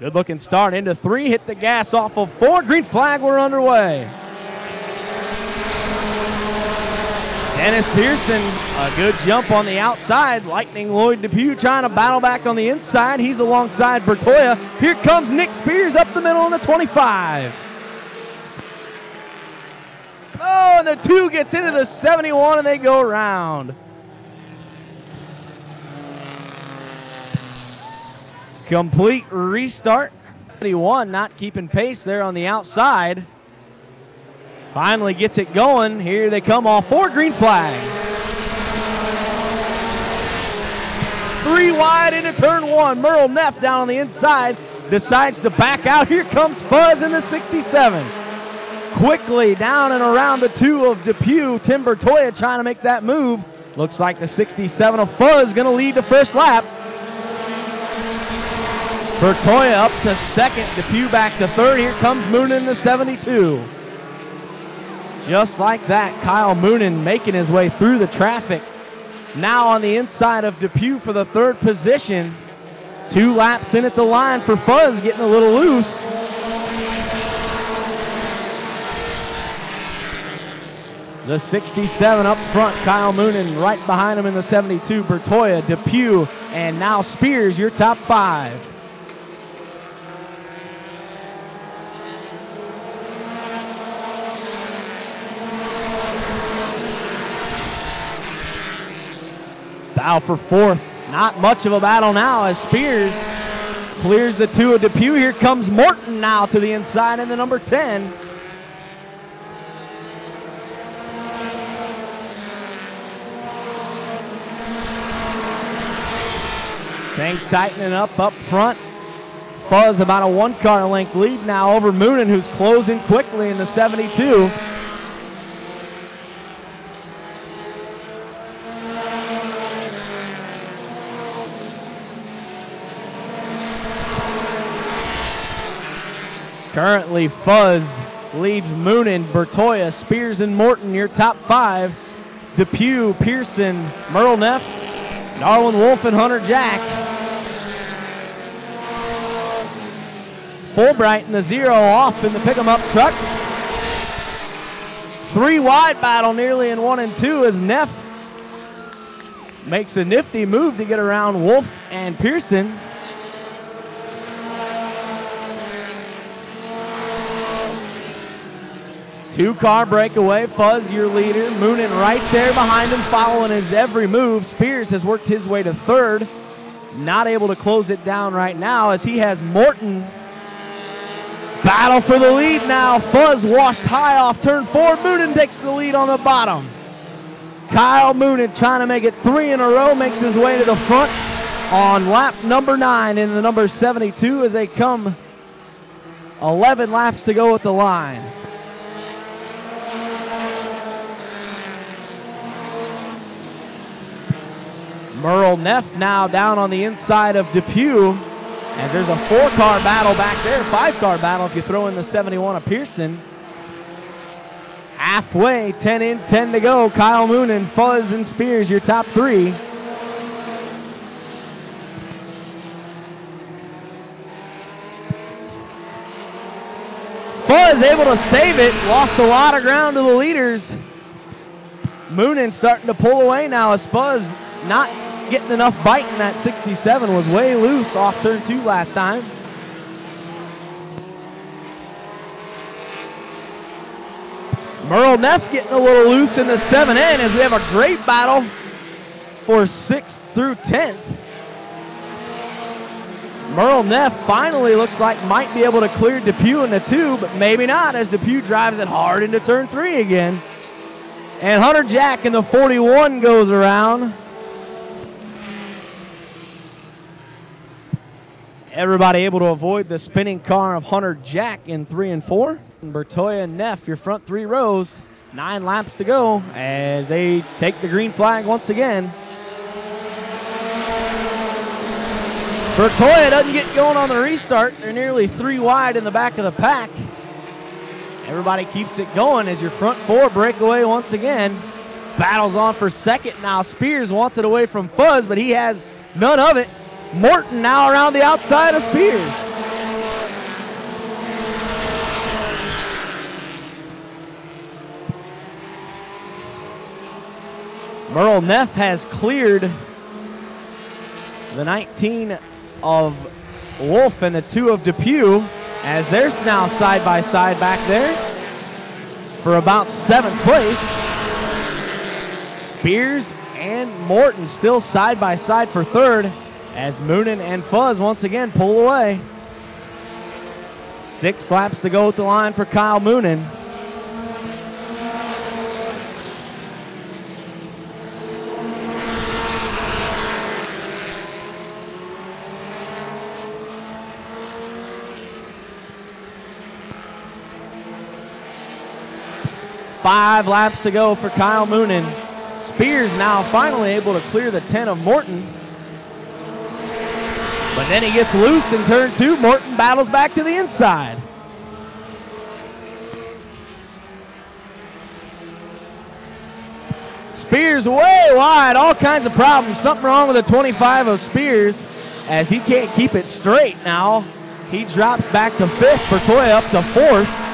Good looking start into three, hit the gas off of four. Green flag, we're underway. Dennis Pearson, a good jump on the outside. Lightning Lloyd DePew trying to battle back on the inside. He's alongside Bertoia. Here comes Nick Spears up the middle on the 25. Oh, and the two gets into the 71 and they go around. Complete restart. 71 not keeping pace there on the outside. Finally gets it going. Here they come, all four. Green flag. Three wide into turn one. Merle Neff down on the inside decides to back out. Here comes Fuzz in the 67. Quickly down and around the two of DePew. Tim Bertoia trying to make that move. Looks like the 67 of Fuzz going to lead the first lap. Bertoia up to second. DePew back to third. Here comes Moonen in the 72. Just like that, Kyle Moonen making his way through the traffic. Now on the inside of DePew for the third position. Two laps in at the line for Fuzz, getting a little loose. The 67 up front, Kyle Moonen right behind him in the 72. Bertoia, DePew, and now Spears, your top five. Bow for fourth. Not much of a battle now as Spears clears the two of DePew. Here comes Morton now to the inside in the number 10. Things tightening up front. Fuzz about a one-car length lead now over Moonen, who's closing quickly in the 72. Currently, Fuzz leads Moonen, Bertoia, Spears, and Morton, your top five. DePew, Pearson, Merle Neff, Darwin Wolf, and Hunter Jack. Fulbright in the zero off in the pick-em-up truck. Three wide battle nearly in one and two as Neff makes a nifty move to get around Wolf and Pearson. Two-car breakaway. Fuzz, your leader. Moonen right there behind him, following his every move. Spears has worked his way to third. Not able to close it down right now as he has Morton. Battle for the lead now. Fuzz washed high off turn four. Moonen takes the lead on the bottom. Kyle Moonen trying to make it three in a row. Makes his way to the front on lap number 9 in the number 72 as they come 11 laps to go at the line. Merle Neff now down on the inside of DePew as there's a four-car battle back there, five-car battle if you throw in the 71 of Pearson. Halfway, 10 in, 10 to go. Kyle Moonen, Fuzz, and Spears, your top three. Fuzz able to save it, lost a lot of ground to the leaders. Moonen starting to pull away now as Fuzz not getting enough bite in that 67, was way loose off turn two last time. Merle Neff getting a little loose in the 7N as we have a great battle for 6th through 10th. Merle Neff finally looks like might be able to clear DePew in the 2, but maybe not as DePew drives it hard into turn 3 again. And Hunter Jack in the 41 goes around. Everybody able to avoid the spinning car of Hunter Jack in 3 and 4. And Bertoia and Neff, your front three rows. 9 laps to go as they take the green flag once again. Bertoia doesn't get going on the restart. They're nearly 3 wide in the back of the pack. Everybody keeps it going as your front four break away once again. Battles on for second now. Spears wants it away from Fuzz, but he has none of it. Morton now around the outside of Spears. Merle Neff has cleared the 19 of Wolf and the 2 of DePew, as they're now side by side back there for about 7th place. Spears and Morton still side by side for 3rd, as Moonen and Fuzz once again pull away. 6 laps to go at the line for Kyle Moonen. Five laps to go for Kyle Moonen. Spears now finally able to clear the 10 of Morton. But then he gets loose in turn 2. Morton battles back to the inside. Spears way wide, all kinds of problems. Something wrong with the 25 of Spears, as he can't keep it straight now. He drops back to 5th, Bertoia up to 4th.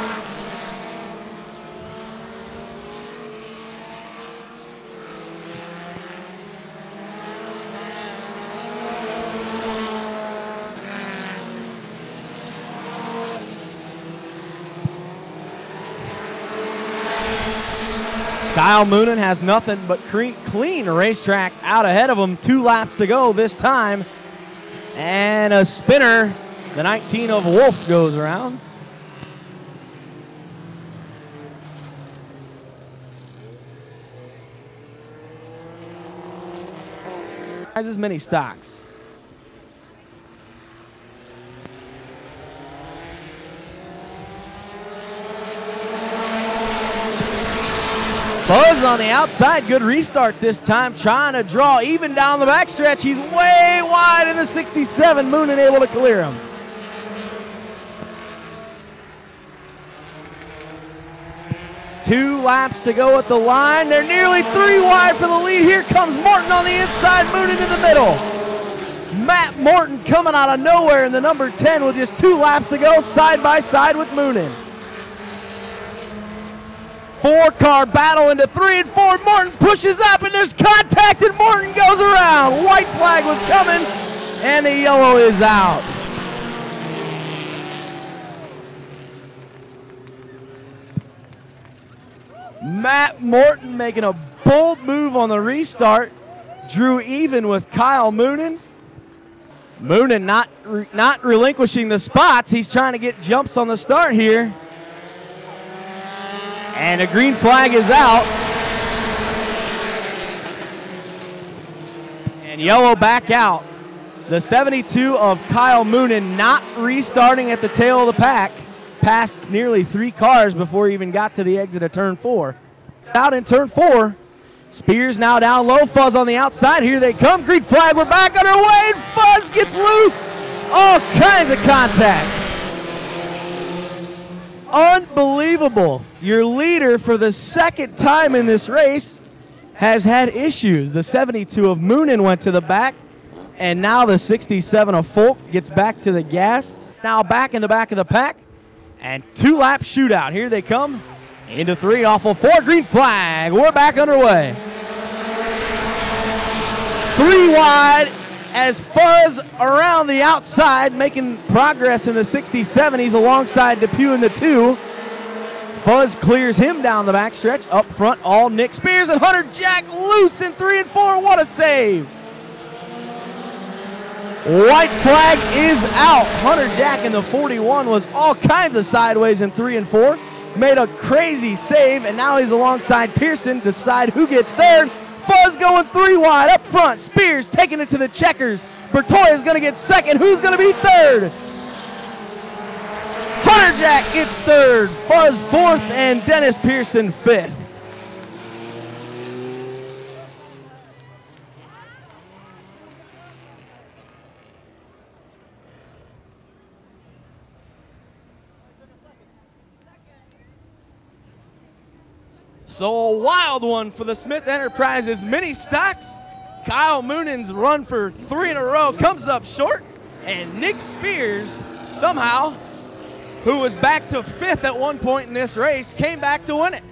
Kyle Moonen has nothing but clean racetrack out ahead of him. 2 laps to go this time. And a spinner, the 19 of Wolf goes around. As many stocks. Fuzz on the outside, good restart this time, trying to draw even down the backstretch. He's way wide in the 67, Moonen able to clear him. Two laps to go at the line. They're nearly 3 wide for the lead. Here comes Morton on the inside, Moonen in the middle. Matt Morton coming out of nowhere in the number 10 with just 2 laps to go, side by side with Moonen. 4-car battle into 3 and 4. Morton pushes up and there's contact and Morton goes around. White flag was coming and the yellow is out. Matt Morton making a bold move on the restart. Drew even with Kyle Moonen. Moonen not relinquishing the spots. He's trying to get jumps on the start here. And a green flag is out. And yellow back out. The 72 of Kyle Moonen not restarting at the tail of the pack. Passed nearly 3 cars before he even got to the exit of turn 4. Out in turn 4. Spears now down low. Fuzz on the outside. Here they come. Green flag, we're back underway. And Fuzz gets loose. All kinds of contact. Unbelievable. Your leader for the 2nd time in this race has had issues. The 72 of Moonen went to the back, and now the 67 of Folk gets back to the gas. Now back in the back of the pack, and 2-lap shootout. Here they come. Into 3, off of 4, green flag. We're back underway. 3 wide as Fuzz around the outside, making progress in the 67. He's alongside DePew in the 2. Fuzz clears him down the backstretch. Up front, all Nick Spears and Hunter Jack loose in 3 and 4. What a save. White flag is out. Hunter Jack in the 41 was all kinds of sideways in 3 and 4. Made a crazy save, and now he's alongside Pearson. Decide who gets there. Fuzz going 3 wide up front. Spears taking it to the checkers. Bertoia is going to get 2nd. Who's going to be 3rd? Hunter Jack gets 3rd. Fuzz 4th, and Dennis Pearson 5th. So a wild one for the Smith Enterprises mini stocks. Kyle Moonen's run for 3 in a row comes up short, and Nick Spears somehow, who was back to 5th at one point in this race, came back to win it.